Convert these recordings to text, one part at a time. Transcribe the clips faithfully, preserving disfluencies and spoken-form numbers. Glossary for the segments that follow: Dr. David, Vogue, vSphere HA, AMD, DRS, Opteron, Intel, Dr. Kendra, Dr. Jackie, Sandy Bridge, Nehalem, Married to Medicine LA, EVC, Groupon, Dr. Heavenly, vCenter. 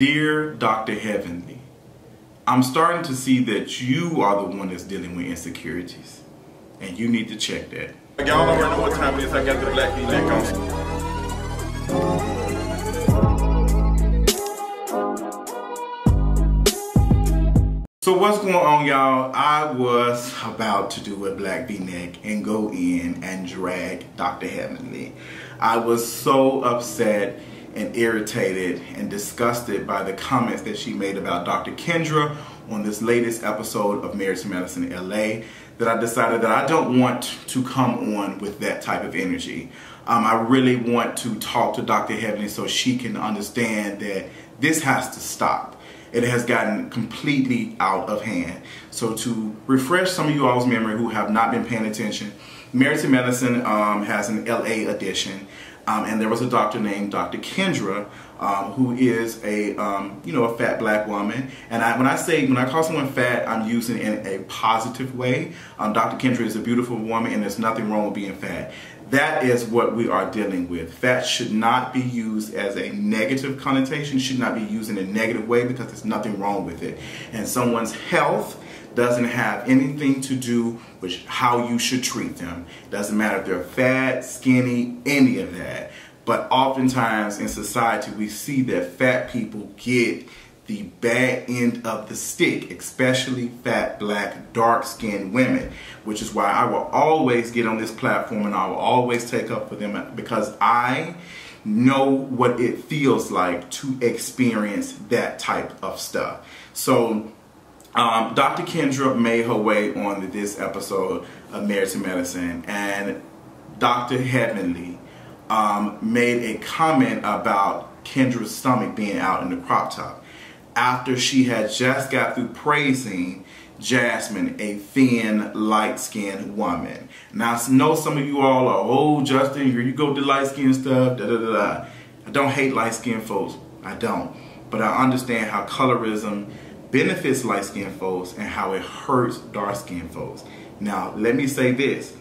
Dear Doctor Heavenly, I'm starting to see that you are the one that's dealing with insecurities, and you need to check that. Y'all already know what time it is. I got the black V-neck on. So what's going on, y'all? I was about to do a black V-neck and go in and drag Doctor Heavenly. I was so upset and irritated and disgusted by the comments that she made about Doctor Kendra on this latest episode of Married to Medicine L A that I decided that I don't want to come on with that type of energy. Um, I really want to talk to Doctor Heavenly so she can understand that this has to stop. It has gotten completely out of hand. So to refresh some of you all's memory who have not been paying attention, Married to Medicine um, has an L A edition. Um, and there was a doctor named Doctor Kendra, um, who is a um, you know a fat black woman. And I, when I say when I call someone fat, I'm using it in a positive way. Um, Doctor Kendra is a beautiful woman, and there's nothing wrong with being fat. That is what we are dealing with. Fat should not be used as a negative connotation. Should not be used in a negative way because there's nothing wrong with it. And someone's health doesn't have anything to do with how you should treat them. Doesn't matter if they're fat, skinny, any of that. But oftentimes in society, we see that fat people get the bad end of the stick, especially fat, black, dark-skinned women, which is why I will always get on this platform and I will always take up for them because I know what it feels like to experience that type of stuff. So Um, Doctor Kendra made her way on this episode of Married to Medicine, and Doctor Heavenly um, made a comment about Kendra's stomach being out in the crop top after she had just got through praising Jasmine, a thin, light-skinned woman. Now, I know some of you all are, oh, Justin, here you go to light-skinned stuff, da da da da. I don't hate light-skinned folks. I don't. But I understand how colorism benefits light-skinned folks and how it hurts dark-skinned folks. Now, let me say this.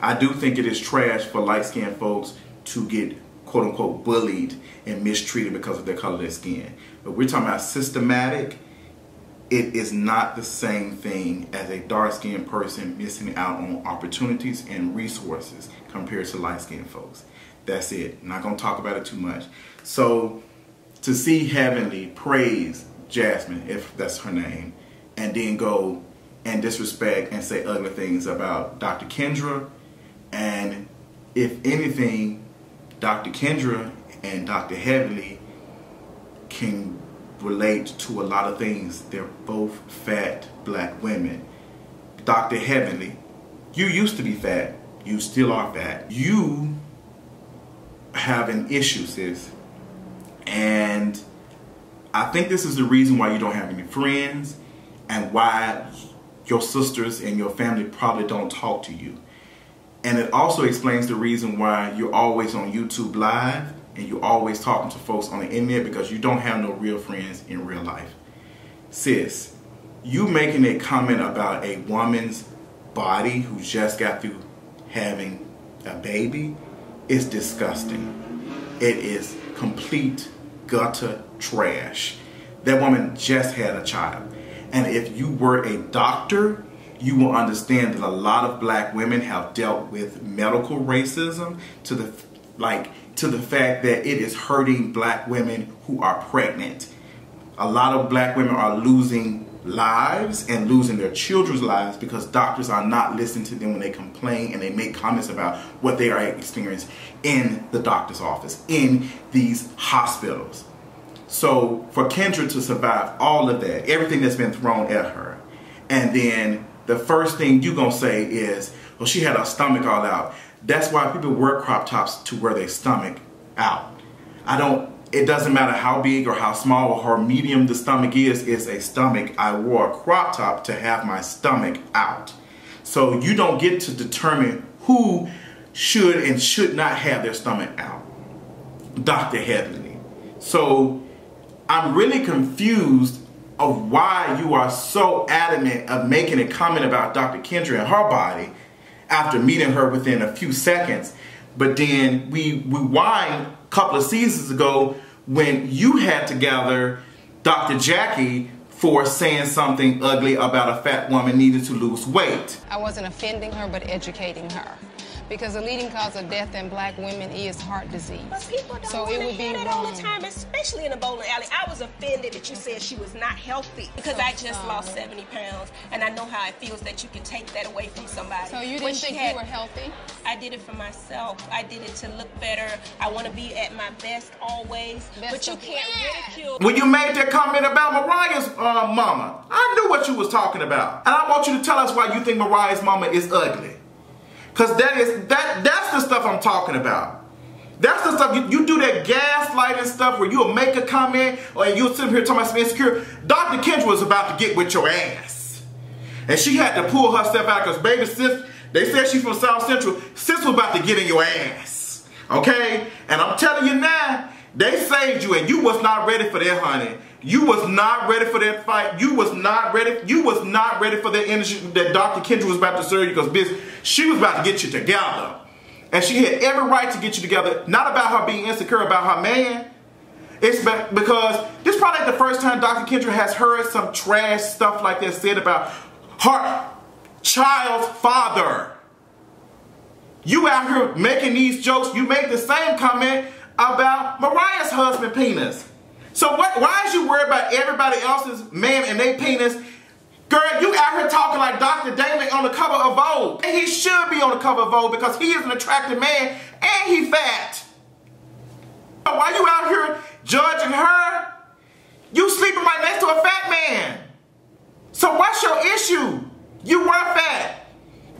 I do think it is trash for light-skinned folks to get quote-unquote bullied and mistreated because of their color of their skin. But we're talking about systematic. It is not the same thing as a dark-skinned person missing out on opportunities and resources compared to light-skinned folks. That's it. I'm not going to talk about it too much. So, to see Heavenly praise Jasmine, if that's her name, and then go and disrespect and say ugly things about Doctor Kendra, and if anything, Doctor Kendra and Doctor Heavenly can relate to a lot of things. They're both fat black women. Doctor Heavenly, you used to be fat. You still are fat. You have an issue, sis, and I think this is the reason why you don't have any friends and why your sisters and your family probably don't talk to you. And it also explains the reason why you're always on YouTube Live and you're always talking to folks on the internet because you don't have no real friends in real life. Sis, you making a comment about a woman's body who just got through having a baby is disgusting. It is complete gutter trash. That woman just had a child. And if you were a doctor, you will understand that a lot of black women have dealt with medical racism to the like to the fact that it is hurting black women who are pregnant. A lot of black women are losing lives and losing their children's lives because doctors are not listening to them when they complain and they make comments about what they are experiencing in the doctor's office, in these hospitals. So for Kendra to survive all of that, everything that's been thrown at her, and then the first thing you're going to say is, well, she had her stomach all out. That's why people wear crop tops, to wear their stomach out. I don't, it doesn't matter how big or how small or how medium the stomach is, it's a stomach. I wore a crop top to have my stomach out. So you don't get to determine who should and should not have their stomach out. Doctor Heavenly. So I'm really confused of why you are so adamant of making a comment about Doctor Kendra and her body after meeting her within a few seconds. But then we we whined a couple of seasons ago when you had to gather Doctor Jackie for saying something ugly about a fat woman needing to lose weight. I wasn't offending her, but educating her. Because the leading cause of death in black women is heart disease. But people don't so want to hear that all the time, especially in a bowling alley. I was offended that you said she was not healthy because so, I just um, lost seventy pounds, and I know how it feels that you can take that away from somebody. So you didn't when think had, you were healthy? I did it for myself. I did it to look better. I want to be at my best always, best but you can't that. ridicule. When you made that comment about Mariah's uh, mama, I knew what you was talking about. And I want you to tell us why you think Mariah's mama is ugly. Cause that is that that's the stuff I'm talking about. That's the stuff you, you do that gaslighting stuff where you'll make a comment or you'll sit here talking about some insecure. Doctor Kendra was about to get with your ass, and she had to pull herself out because baby sis, they said she's from South Central. Sis was about to get in your ass, okay? And I'm telling you now, they saved you, and you was not ready for that, honey. You was not ready for that fight. You was not ready. You was not ready for that energy that Doctor Kendra was about to serve you because, bitch, she was about to get you together. And she had every right to get you together. Not about her being insecure about her man. It's because this is probably the first time Doctor Kendra has heard some trash stuff like that said about her child's father. You out here making these jokes. You make the same comment about Mariah's husband, penis. So what, why is you worried about everybody else's man and their penis? Girl, you out here talking like Doctor David on the cover of Vogue. And he should be on the cover of Vogue because he is an attractive man and he fat. Why you out here judging her? You sleeping right next to a fat man. So what's your issue? You were fat.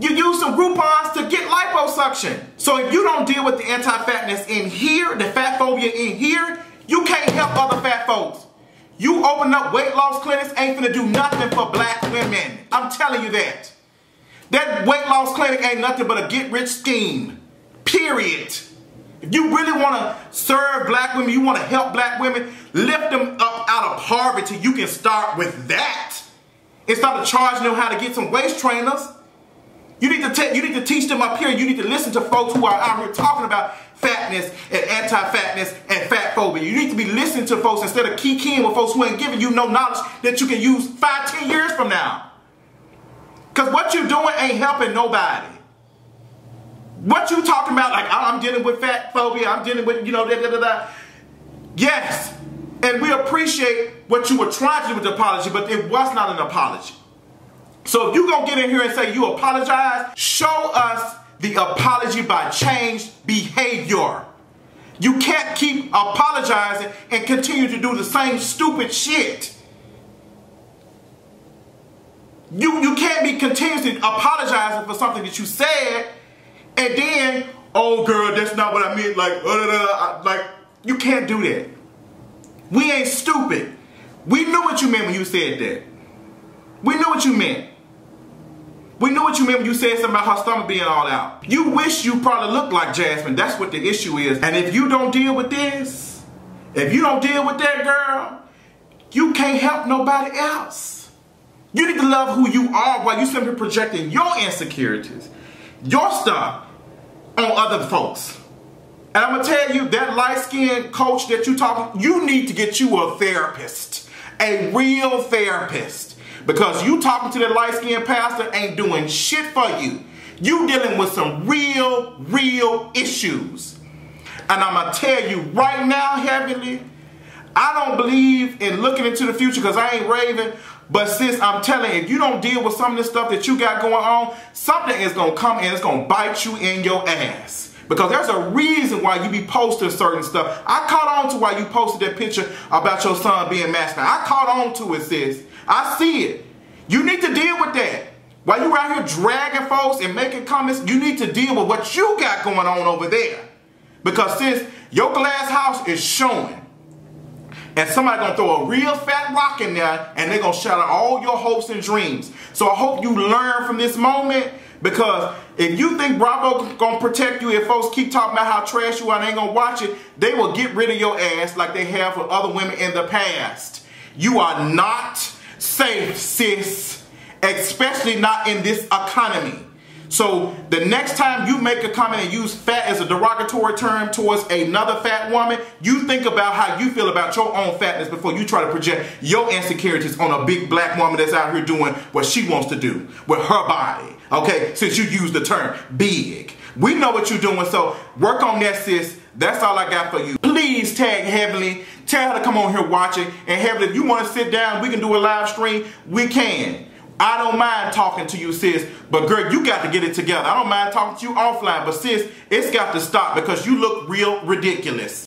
You use some Groupons to get liposuction. So if you don't deal with the anti-fatness in here, the fat phobia in here, you can't help other fat folks. You open up weight loss clinics ain't finna do nothing for black women. I'm telling you that. That weight loss clinic ain't nothing but a get-rich scheme. Period. If you really want to serve black women, you want to help black women, lift them up out of poverty, you can start with that. Instead of charging them how to get some waist trainers. You need, to you need to teach them up here. You need to listen to folks who are out here talking about fatness and anti-fatness and fat phobia. You need to be listening to folks instead of keying with folks who ain't giving you no knowledge that you can use five, ten years from now. Because what you're doing ain't helping nobody. What you talking about, like, I'm dealing with fat phobia, I'm dealing with, you know, da da da da. Yes, and we appreciate what you were trying to do with the apology, but it was not an apology. So if you're going to get in here and say you apologize, show us the apology by changed behavior. You can't keep apologizing and continue to do the same stupid shit. You, you can't be continuously apologizing for something that you said and then, oh girl, that's not what I meant. Like, uh, like you can't do that. We ain't stupid. We knew what you meant when you said that. We knew what you meant. We knew what you meant when you said something about her stomach being all out. You wish you probably looked like Jasmine. That's what the issue is. And if you don't deal with this, if you don't deal with that, girl, you can't help nobody else. You need to love who you are while you simply projecting your insecurities, your stuff on other folks. And I'm going to tell you, that light-skinned coach that you talking, you need to get you a therapist, a real therapist. Because you talking to that light-skinned pastor ain't doing shit for you. You dealing with some real, real issues. And I'm going to tell you right now, Heavenly, I don't believe in looking into the future because I ain't raving. But sis, I'm telling you, if you don't deal with some of this stuff that you got going on, something is going to come and it's going to bite you in your ass. Because there's a reason why you be posting certain stuff. I caught on to why you posted that picture about your son being massacred. I caught on to it, sis. I see it. You need to deal with that. While you're out here dragging folks and making comments, you need to deal with what you got going on over there. Because sis, your glass house is showing. And somebody's going to throw a real fat rock in there and they're going to shatter all your hopes and dreams. So I hope you learn from this moment. Because if you think Bravo's going to protect you, if folks keep talking about how trash you are and they ain't going to watch it, they will get rid of your ass like they have for other women in the past. You are not safe, sis, especially not in this economy. So the next time you make a comment and use fat as a derogatory term towards another fat woman, you think about how you feel about your own fatness before you try to project your insecurities on a big black woman that's out here doing what she wants to do with her body. Okay, since you use the term big. We know what you're doing, so work on that, sis. That's all I got for you. Please tag Heavenly. Tell her to come on here watching. And Heavenly, if you want to sit down, we can do a live stream. We can. I don't mind talking to you, sis, but girl, you got to get it together. I don't mind talking to you offline, but sis, it's got to stop because you look real ridiculous.